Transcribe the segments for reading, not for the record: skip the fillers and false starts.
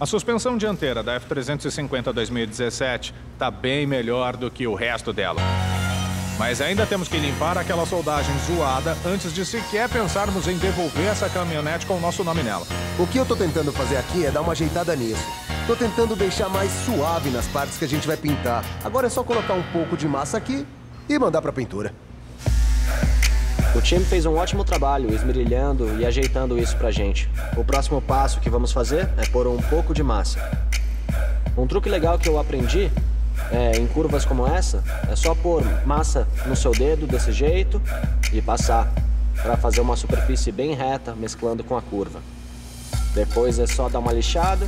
A suspensão dianteira da F-350 2017 está bem melhor do que o resto dela. Mas ainda temos que limpar aquela soldagem zoada antes de sequer pensarmos em devolver essa caminhonete com o nosso nome nela. O que eu tô tentando fazer aqui é dar uma ajeitada nisso. Tô tentando deixar mais suave nas partes que a gente vai pintar. Agora é só colocar um pouco de massa aqui e mandar pra pintura. O time fez um ótimo trabalho esmerilhando e ajeitando isso pra gente. O próximo passo que vamos fazer é pôr um pouco de massa. Um truque legal que eu aprendi em curvas como essa é só pôr massa no seu dedo desse jeito e passar pra fazer uma superfície bem reta mesclando com a curva. Depois é só dar uma lixada.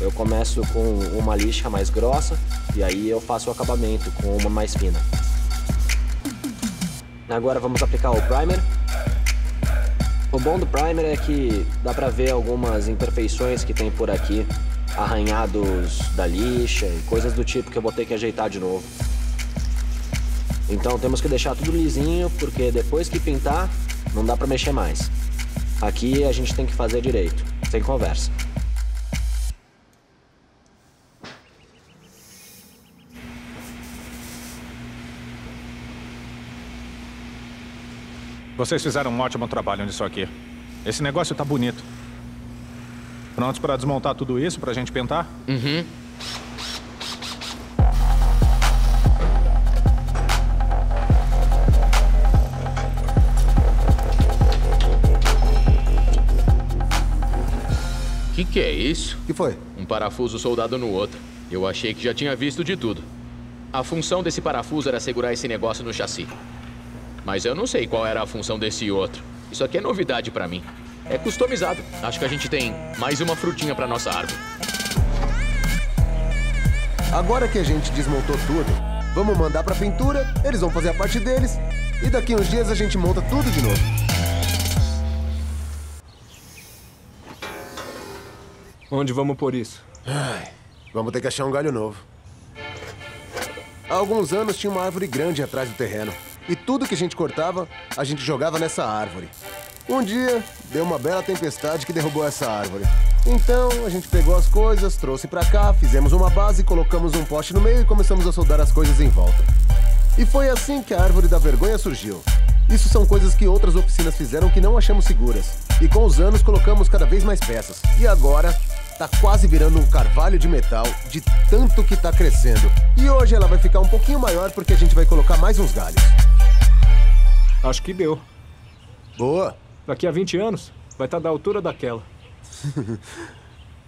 Eu começo com uma lixa mais grossa e aí eu faço o acabamento com uma mais fina. Agora vamos aplicar o primer. O bom do primer é que dá pra ver algumas imperfeições que tem por aqui, arranhados da lixa e coisas do tipo que eu vou ter que ajeitar de novo. Então temos que deixar tudo lisinho, porque depois que pintar, não dá pra mexer mais. Aqui a gente tem que fazer direito, sem conversa. Vocês fizeram um ótimo trabalho nisso aqui. Esse negócio tá bonito. Prontos pra desmontar tudo isso pra gente pintar? Uhum. Que é isso? Que foi? Um parafuso soldado no outro. Eu achei que já tinha visto de tudo. A função desse parafuso era segurar esse negócio no chassi. Mas eu não sei qual era a função desse outro. Isso aqui é novidade pra mim. É customizado. Acho que a gente tem mais uma frutinha pra nossa árvore. Agora que a gente desmontou tudo, vamos mandar pra pintura, eles vão fazer a parte deles, e daqui uns dias a gente monta tudo de novo. Onde vamos pôr isso? Ai, vamos ter que achar um galho novo. Há alguns anos tinha uma árvore grande atrás do terreno. E tudo que a gente cortava, a gente jogava nessa árvore. Um dia, deu uma bela tempestade que derrubou essa árvore. Então, a gente pegou as coisas, trouxe pra cá, fizemos uma base, colocamos um poste no meio e começamos a soldar as coisas em volta. E foi assim que a árvore da vergonha surgiu. Isso são coisas que outras oficinas fizeram que não achamos seguras. E com os anos, colocamos cada vez mais peças. E agora, tá quase virando um carvalho de metal, de tanto que tá crescendo. E hoje ela vai ficar um pouquinho maior porque a gente vai colocar mais uns galhos. Acho que deu. Boa. Daqui a 20 anos, vai estar da altura daquela.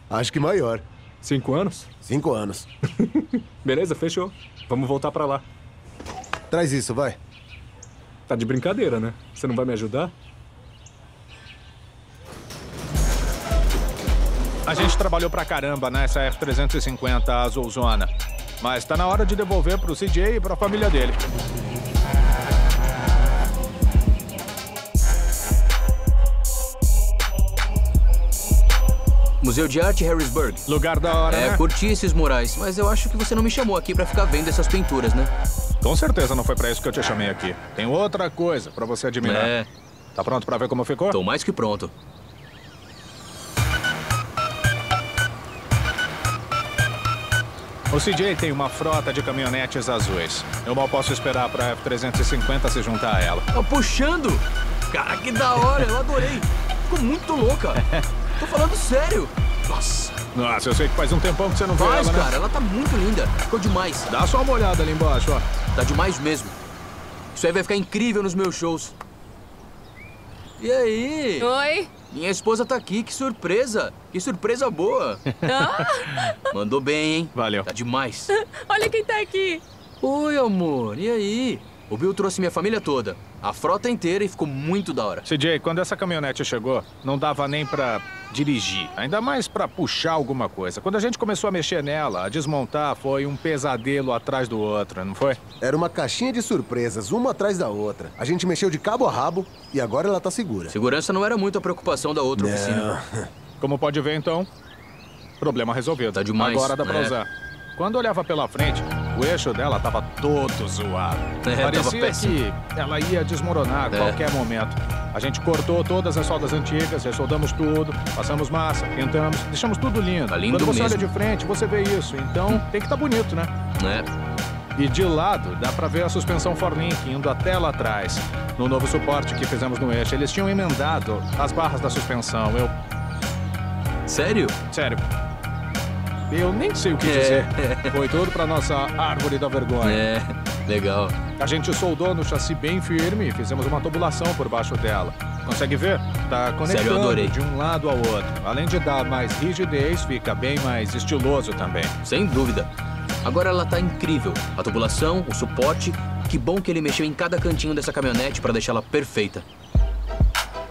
Acho que maior. 5 anos? 5 anos. Beleza, fechou. Vamos voltar pra lá. Traz isso, vai. Tá de brincadeira, né? Você não vai me ajudar? A gente trabalhou pra caramba nessa F-350 azulzona. Mas tá na hora de devolver pro CJ e pra família dele. Museu de Arte Harrisburg. Lugar da hora, né? Curti esses murais, mas eu acho que você não me chamou aqui pra ficar vendo essas pinturas, né? Com certeza não foi pra isso que eu te chamei aqui. Tem outra coisa pra você admirar. Tá pronto pra ver como ficou? Tô mais que pronto. O CJ tem uma frota de caminhonetes azuis. Eu mal posso esperar pra F-350 se juntar a ela. Tá puxando? Cara, que da hora, eu adorei. Ficou muito louca. Tô falando sério. Nossa, eu sei que faz um tempão que você não vê ela, né? Cara, ela tá muito linda. Ficou demais. Dá só uma olhada ali embaixo, ó. Tá demais mesmo. Isso aí vai ficar incrível nos meus shows. E aí? Oi? Minha esposa tá aqui, que surpresa. Que surpresa boa. Mandou bem, hein? Valeu. Tá demais. Olha quem tá aqui. Oi, amor. E aí? O Bill trouxe minha família toda. A frota inteira e ficou muito da hora. CJ, quando essa caminhonete chegou, não dava nem pra dirigir. Ainda mais pra puxar alguma coisa. Quando a gente começou a mexer nela, a desmontar, foi um pesadelo atrás do outro, não foi? Era uma caixinha de surpresas, uma atrás da outra. A gente mexeu de cabo a rabo e agora ela tá segura. Segurança não era muito a preocupação da outra oficina. Como pode ver, então, problema resolvido. Tá demais. Agora dá pra usar. Quando olhava pela frente, o eixo dela tava todo zoado. Parecia que ela ia desmoronar a qualquer momento. A gente cortou todas as soldas antigas, ressoldamos tudo, passamos massa, pintamos, deixamos tudo lindo. Tá lindo mesmo. Quando você olha de frente, você vê isso. Então, tem que tá bonito, né? É. E de lado, dá pra ver a suspensão forlink indo até lá atrás. No novo suporte que fizemos no eixo, eles tinham emendado as barras da suspensão. Eu... Sério? Sério. Eu nem sei o que dizer. Foi tudo pra nossa árvore da vergonha. É, legal. A gente soldou no chassi bem firme e fizemos uma tubulação por baixo dela. Consegue ver? Tá conectando de um lado ao outro. Além de dar mais rigidez, fica bem mais estiloso também. Sem dúvida. Agora ela tá incrível. A tubulação, o suporte. Que bom que ele mexeu em cada cantinho dessa caminhonete pra deixá-la perfeita.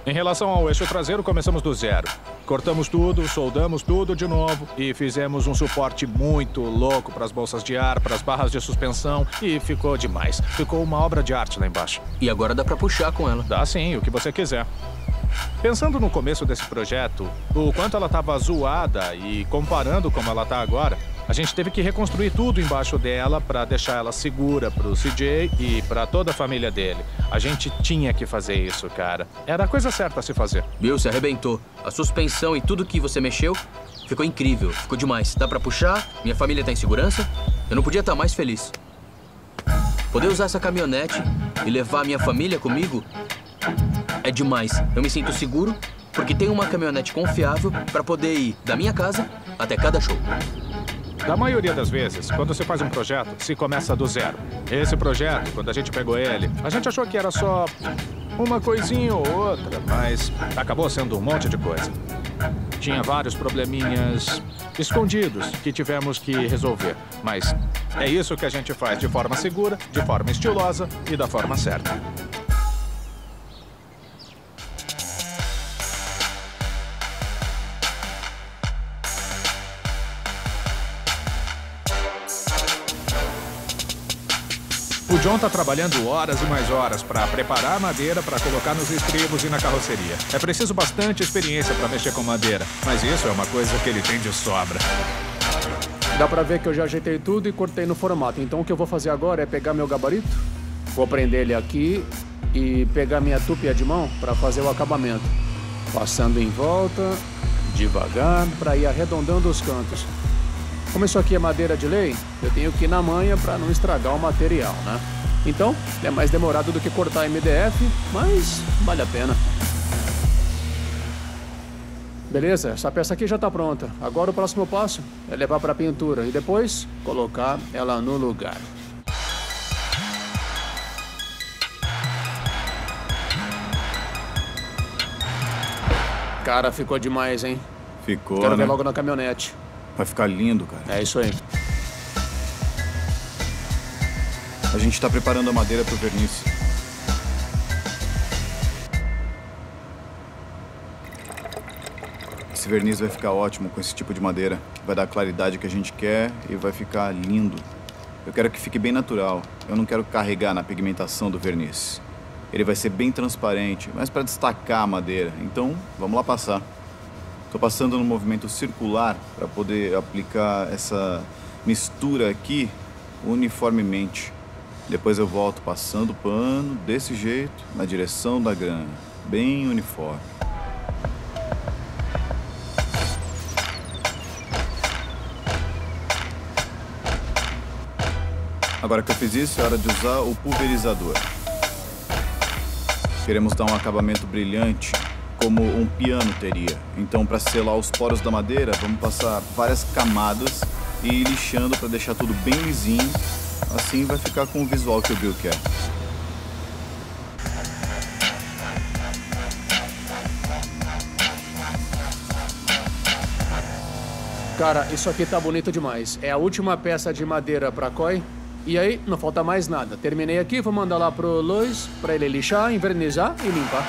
Em relação ao eixo traseiro, começamos do zero. Cortamos tudo, soldamos tudo de novo e fizemos um suporte muito louco para as bolsas de ar, para as barras de suspensão e ficou demais. Ficou uma obra de arte lá embaixo. E agora dá para puxar com ela. Dá sim, o que você quiser. Pensando no começo desse projeto, o quanto ela estava zoada e comparando como ela está agora, a gente teve que reconstruir tudo embaixo dela para deixar ela segura para o CJ e para toda a família dele. A gente tinha que fazer isso, cara. Era a coisa certa a se fazer. Bill, se arrebentou. A suspensão e tudo que você mexeu ficou incrível. Ficou demais. Dá para puxar, minha família tá em segurança. Eu não podia estar mais feliz. Poder usar essa caminhonete e levar a minha família comigo é demais. Eu me sinto seguro porque tenho uma caminhonete confiável para poder ir da minha casa até cada show. Da maioria das vezes, quando você faz um projeto, se começa do zero. Esse projeto, quando a gente pegou ele, a gente achou que era só uma coisinha ou outra, mas acabou sendo um monte de coisa. Tinha vários probleminhas escondidos que tivemos que resolver, mas é isso que a gente faz de forma segura, de forma estilosa e da forma certa. O John tá trabalhando horas e mais horas para preparar a madeira para colocar nos estribos e na carroceria. É preciso bastante experiência para mexer com madeira, mas isso é uma coisa que ele tem de sobra. Dá para ver que eu já ajeitei tudo e cortei no formato, então o que eu vou fazer agora é pegar meu gabarito, vou prender ele aqui e pegar minha tupia de mão para fazer o acabamento. Passando em volta, devagar, para ir arredondando os cantos. Como isso aqui é madeira de lei, eu tenho que ir na manha para não estragar o material, né? Então, é mais demorado do que cortar MDF, mas vale a pena. Beleza, essa peça aqui já está pronta. Agora o próximo passo é levar para a pintura e depois colocar ela no lugar. Cara, ficou demais, hein? Ficou, quero ver logo na caminhonete. Vai ficar lindo, cara. É isso aí. A gente está preparando a madeira para o verniz. Esse verniz vai ficar ótimo com esse tipo de madeira. Vai dar a claridade que a gente quer e vai ficar lindo. Eu quero que fique bem natural. Eu não quero carregar na pigmentação do verniz. Ele vai ser bem transparente, mas para destacar a madeira. Então, vamos lá passar. Estou passando no movimento circular para poder aplicar essa mistura aqui uniformemente. Depois eu volto passando o pano desse jeito, na direção da grana, bem uniforme. Agora que eu fiz isso, é hora de usar o pulverizador. Queremos dar um acabamento brilhante, como um piano teria. Então, para selar os poros da madeira, vamos passar várias camadas e ir lixando para deixar tudo bem lisinho. Assim vai ficar com o visual que o Bill quer. Cara, isso aqui tá bonito demais. É a última peça de madeira para COE. E aí, não falta mais nada. Terminei aqui, vou mandar lá pro Luiz para ele lixar, envernizar e limpar.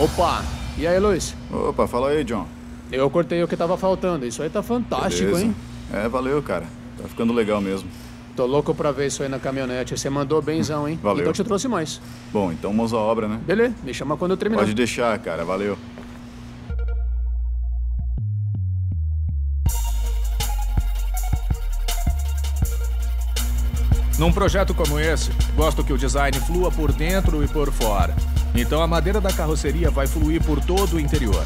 Opa! E aí, Luiz? Opa, fala aí, John. Eu cortei o que tava faltando. Isso aí tá fantástico, beleza, hein? É, valeu, cara. Tá ficando legal mesmo. Tô louco pra ver isso aí na caminhonete. Você mandou benzão, hein? Valeu. Então te trouxe mais. Bom, então mãos à obra, né? Beleza, me chama quando eu terminar. Pode deixar, cara. Valeu. Num projeto como esse, gosto que o design flua por dentro e por fora. Então a madeira da carroceria vai fluir por todo o interior.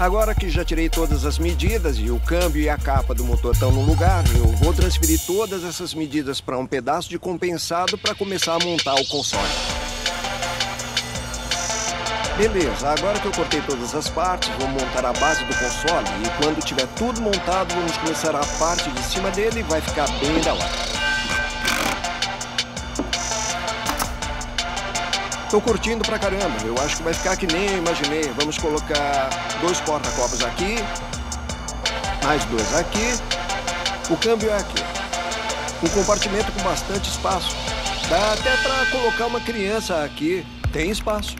Agora que já tirei todas as medidas e o câmbio e a capa do motor estão no lugar, eu vou transferir todas essas medidas para um pedaço de compensado para começar a montar o console. Beleza, agora que eu cortei todas as partes, vou montar a base do console e quando tiver tudo montado, vamos começar a parte de cima dele e vai ficar bem da hora. Tô curtindo pra caramba, eu acho que vai ficar que nem eu imaginei. Vamos colocar 2 porta-copos aqui, mais 2 aqui, o câmbio é aqui. Um compartimento com bastante espaço. Dá até pra colocar uma criança aqui, tem espaço.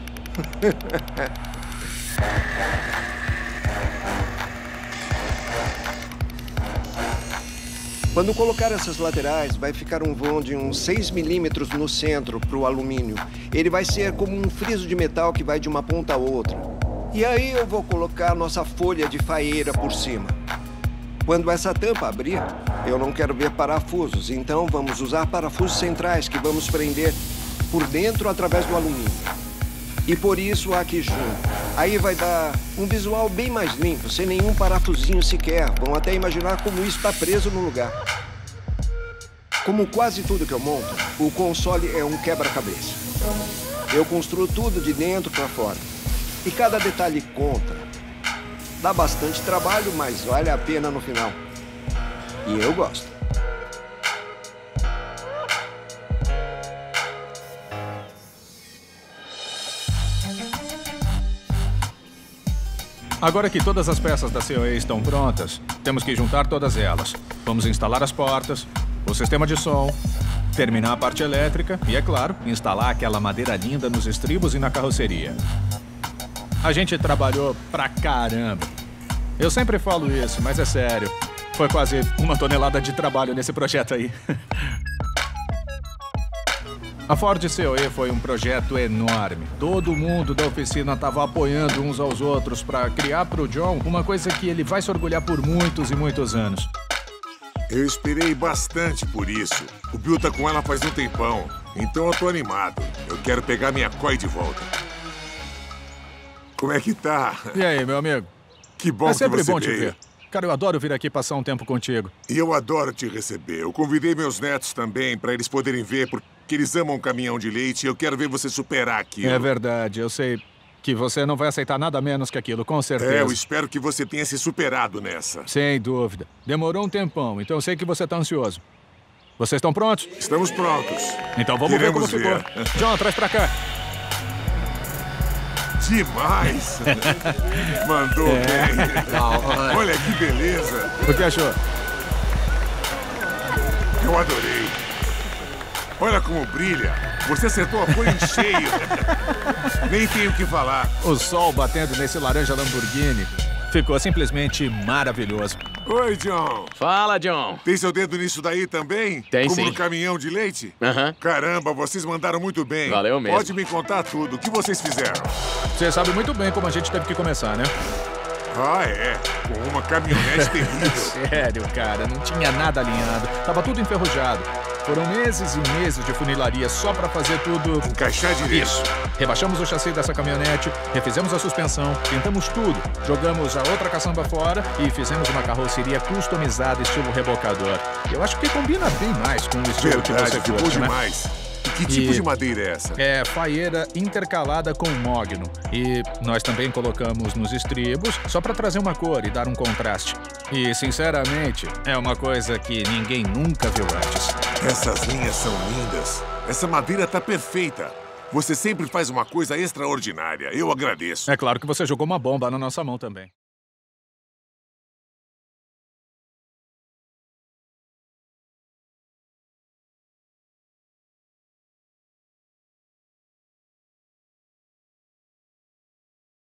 Quando colocar essas laterais, vai ficar um vão de uns 6 milímetros no centro para o alumínio. Ele vai ser como um friso de metal que vai de uma ponta a outra. E aí eu vou colocar nossa folha de faeira por cima. Quando essa tampa abrir, eu não quero ver parafusos, então vamos usar parafusos centrais que vamos prender por dentro através do alumínio. E por isso aqui junto. Aí vai dar um visual bem mais limpo, sem nenhum parafusinho sequer. Vão até imaginar como isso está preso no lugar. Como quase tudo que eu monto, o console é um quebra-cabeça. Eu construo tudo de dentro para fora. E cada detalhe conta. Dá bastante trabalho, mas vale a pena no final. E eu gosto. Agora que todas as peças da COE estão prontas, temos que juntar todas elas. Vamos instalar as portas, o sistema de som, terminar a parte elétrica e, é claro, instalar aquela madeira linda nos estribos e na carroceria. A gente trabalhou pra caramba. Eu sempre falo isso, mas é sério. Foi quase 1 tonelada de trabalho nesse projeto aí. A Ford COE foi um projeto enorme. Todo mundo da oficina estava apoiando uns aos outros para criar para o John uma coisa que ele vai se orgulhar por muitos e muitos anos. Eu esperei bastante por isso. O Bill tá com ela faz um tempão, então eu tô animado. Eu quero pegar minha COE de volta. Como é que tá? E aí, meu amigo? Que bom que você veio. É sempre bom te ver. Cara, eu adoro vir aqui passar um tempo contigo. E eu adoro te receber. Eu convidei meus netos também para eles poderem ver porque eles amam um caminhão de leite e eu quero ver você superar aquilo. É verdade. Eu sei que você não vai aceitar nada menos que aquilo, com certeza. É, eu espero que você tenha se superado nessa. Sem dúvida. Demorou um tempão, então eu sei que você tá ansioso. Vocês estão prontos? Estamos prontos. Então vamos ver como ficou. John, traz pra cá. Demais! Mandou bem! Olha que beleza! O que achou? Eu adorei! Olha como brilha! Você acertou a folha em cheio! Nem tenho o que falar! O sol batendo nesse laranja Lamborghini ficou simplesmente maravilhoso! Oi, John! Fala, John! Tem seu dedo nisso daí também? Tem, sim. Como no caminhão de leite? Aham. Caramba, vocês mandaram muito bem. Valeu mesmo. Pode me contar tudo. O que vocês fizeram? Você sabe muito bem como a gente teve que começar, né? Ah, é? Com uma caminhonete terrível. Sério, cara. Não tinha nada alinhado. Tava tudo enferrujado. Foram meses e meses de funilaria só pra fazer tudo... encaixar direito. Isso. Rebaixamos o chassi dessa caminhonete, refizemos a suspensão, pintamos tudo, jogamos a outra caçamba fora e fizemos uma carroceria customizada estilo rebocador. Eu acho que combina bem mais com o estilo que você curte, né? Demais. E que tipo de madeira é essa? É faeira intercalada com mogno. E nós também colocamos nos estribos só pra trazer uma cor e dar um contraste. E, sinceramente, é uma coisa que ninguém nunca viu antes. Essas linhas são lindas. Essa madeira tá perfeita. Você sempre faz uma coisa extraordinária. Eu agradeço. É claro que você jogou uma bomba na nossa mão também.